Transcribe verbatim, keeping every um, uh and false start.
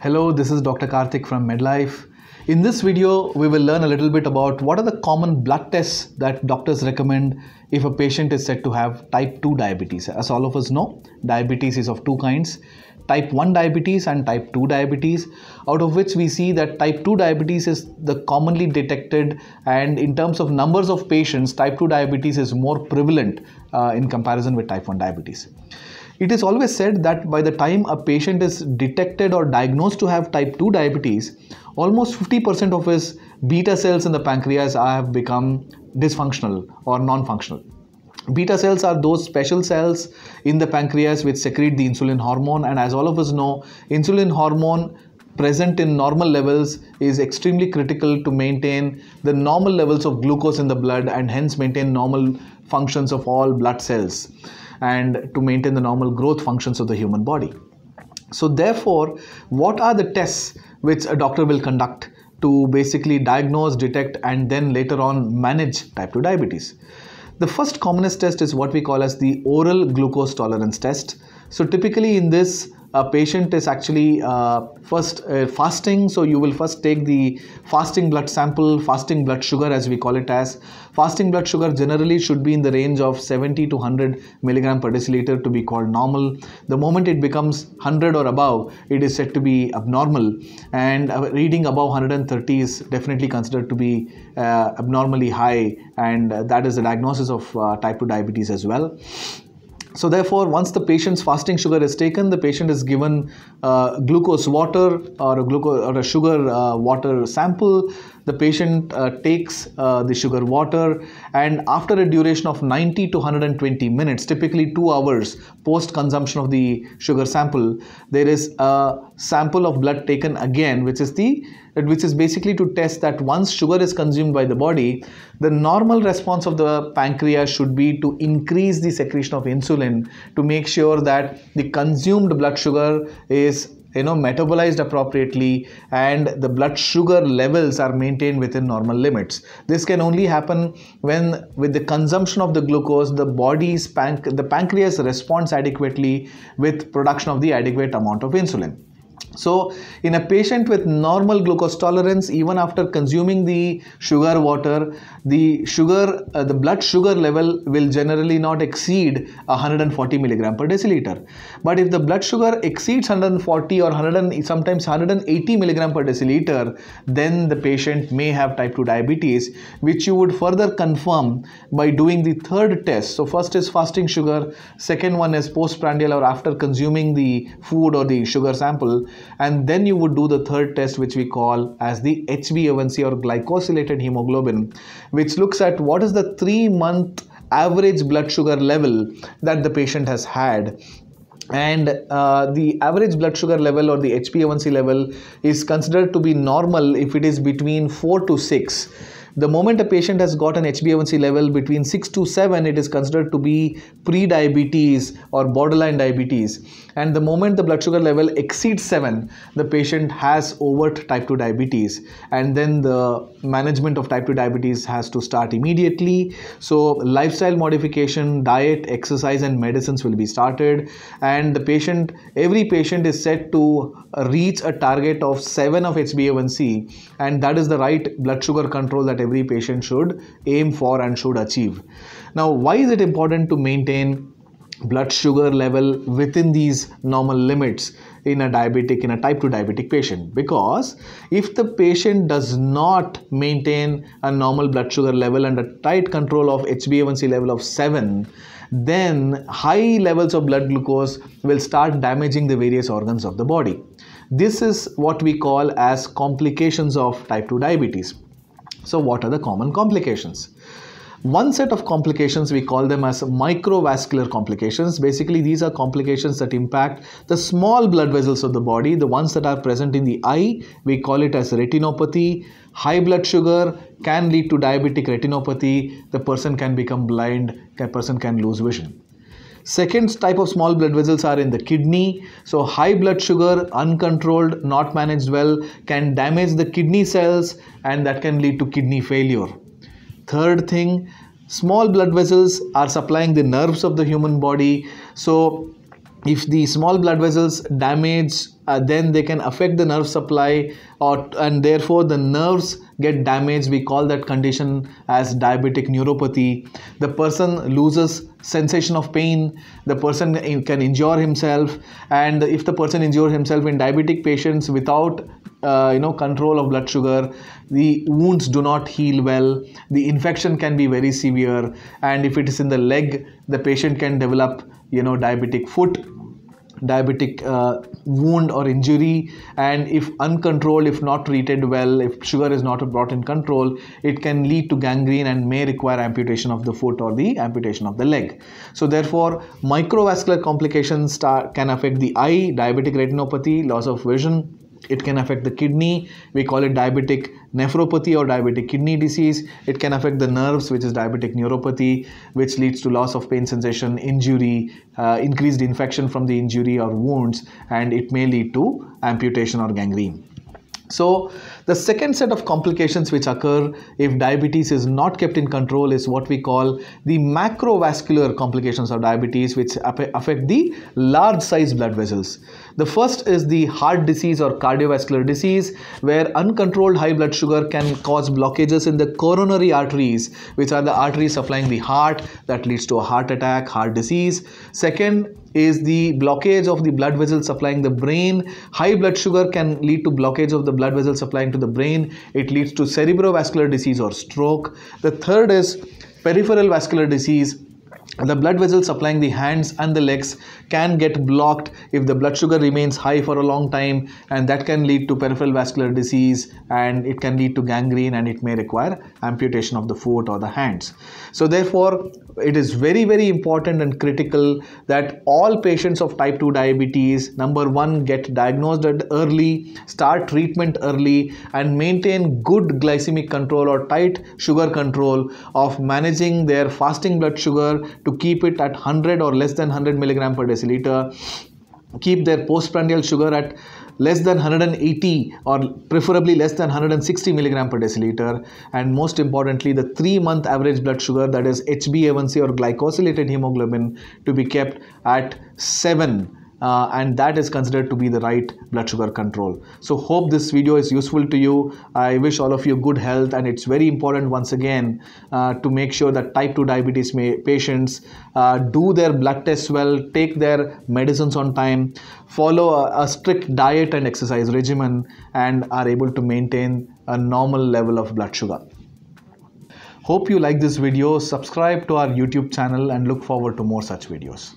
Hello, this is Doctor Karthik from Medlife. In this video, we will learn a little bit about what are the common blood tests that doctors recommend if a patient is said to have type two diabetes. As all of us know, diabetes is of two kinds, type one diabetes and type two diabetes, out of which we see that type two diabetes is the commonly detected, and in terms of numbers of patients, type two diabetes is more prevalent uh, in comparison with type one diabetes. It is always said that by the time a patient is detected or diagnosed to have type two diabetes, almost fifty percent of his beta cells in the pancreas have become dysfunctional or non-functional. Beta cells are those special cells in the pancreas which secrete the insulin hormone, and as all of us know, insulin hormone present in normal levels is extremely critical to maintain the normal levels of glucose in the blood and hence maintain normal functions of all blood cells, and to maintain the normal growth functions of the human body. So therefore, what are the tests which a doctor will conduct to basically diagnose, detect, and then later on manage type two diabetes? The first commonest test is what we call as the oral glucose tolerance test. So typically in this, a patient is actually uh, first uh, fasting, so you will first take the fasting blood sample, fasting blood sugar as we call it as. Fasting blood sugar generally should be in the range of seventy to one hundred milligram per deciliter to be called normal. The moment it becomes one hundred or above, it is said to be abnormal, and reading above one hundred thirty is definitely considered to be uh, abnormally high, and that is the diagnosis of uh, type two diabetes as well. So therefore, once the patient's fasting sugar is taken, the patient is given uh, glucose water or a, glucose, or a sugar uh, water sample. The patient uh, takes uh, the sugar water, and after a duration of ninety to one hundred twenty minutes, typically two hours post consumption of the sugar sample, there is a sample of blood taken again, which is the which is basically to test that once sugar is consumed by the body, the normal response of the pancreas should be to increase the secretion of insulin to make sure that the consumed blood sugar is you know metabolized appropriately and the blood sugar levels are maintained within normal limits. This can only happen when with the consumption of the glucose, the body's panc the pancreas responds adequately with production of the adequate amount of insulin. So in a patient with normal glucose tolerance, even after consuming the sugar water, the sugar, uh, the blood sugar level will generally not exceed one hundred forty milligram per deciliter. But if the blood sugar exceeds one hundred forty or one hundred, sometimes one hundred eighty milligram per deciliter, then the patient may have type two diabetes, which you would further confirm by doing the third test. So first is fasting sugar, second one is postprandial or after consuming the food or the sugar sample. And then you would do the third test, which we call as the H b A one c or glycosylated hemoglobin, which looks at what is the three-month average blood sugar level that the patient has had. And uh, the average blood sugar level or the H b A one c level is considered to be normal if it is between four to six. The moment a patient has got an H b A one c level between six to seven, it is considered to be pre-diabetes or borderline diabetes. And the moment the blood sugar level exceeds seven, the patient has overt type two diabetes. And then the management of type two diabetes has to start immediately. So lifestyle modification, diet, exercise, and medicines will be started. And the patient, every patient is said to reach a target of seven of H b A one c. And that is the right blood sugar control that every patient should aim for and should achieve. Now, why is it important to maintain blood sugar level within these normal limits in a diabetic, in a type two diabetic patient? Because if the patient does not maintain a normal blood sugar level and a tight control of H b A one c level of seven, then high levels of blood glucose will start damaging the various organs of the body. This is what we call as complications of type two diabetes. So what are the common complications? One set of complications, we call them as microvascular complications. Basically, these are complications that impact the small blood vessels of the body. The ones that are present in the eye, we call it as retinopathy. High blood sugar can lead to diabetic retinopathy. The person can become blind, the person can lose vision. Second type of small blood vessels are in the kidney. So high blood sugar, uncontrolled, not managed well, can damage the kidney cells, and that can lead to kidney failure. Third thing, small blood vessels are supplying the nerves of the human body. So if the small blood vessels damage, uh, then they can affect the nerve supply, or and therefore the nerves get damaged. We call that condition as diabetic neuropathy. The person loses sensation of pain. The person can injure himself, and if the person injures himself in diabetic patients without Uh, you know control of blood sugar, the wounds do not heal well, the infection can be very severe, and if it is in the leg, the patient can develop you know diabetic foot, diabetic uh, wound or injury, and if uncontrolled, if not treated well, if sugar is not brought in control, it can lead to gangrene and may require amputation of the foot or the amputation of the leg. So therefore, microvascular complications start, can affect the eye, diabetic retinopathy, loss of vision. It can affect the kidney, we call it diabetic nephropathy or diabetic kidney disease. It can affect the nerves, which is diabetic neuropathy, which leads to loss of pain sensation, injury, uh, increased infection from the injury or wounds, and it may lead to amputation or gangrene. So the second set of complications which occur if diabetes is not kept in control is what we call the macrovascular complications of diabetes, which affect the large size blood vessels. The first is the heart disease or cardiovascular disease, where uncontrolled high blood sugar can cause blockages in the coronary arteries, which are the arteries supplying the heart. That leads to a heart attack, heart disease. Second is the blockage of the blood vessels supplying the brain. High blood sugar can lead to blockage of the blood vessels supplying to the brain. It leads to cerebrovascular disease or stroke. The third is peripheral vascular disease. The blood vessels supplying the hands and the legs can get blocked if the blood sugar remains high for a long time, and that can lead to peripheral vascular disease, and it can lead to gangrene, and it may require amputation of the foot or the hands. So therefore, it is very very important and critical that all patients of type two diabetes, number one, get diagnosed early, start treatment early, and maintain good glycemic control or tight sugar control of managing their fasting blood sugar to keep it at one hundred or less than one hundred milligram per deciliter, keep their postprandial sugar at less than one hundred eighty or preferably less than one hundred sixty milligram per deciliter, and most importantly the three month average blood sugar, that is H b A one c or glycosylated hemoglobin, to be kept at seven. Uh, and that is considered to be the right blood sugar control. So hope this video is useful to you. I wish all of you good health, and it's very important once again uh, to make sure that type two diabetes may, patients uh, do their blood tests well, take their medicines on time, follow a, a strict diet and exercise regimen, and are able to maintain a normal level of blood sugar. Hope you like this video. Subscribe to our YouTube channel and look forward to more such videos.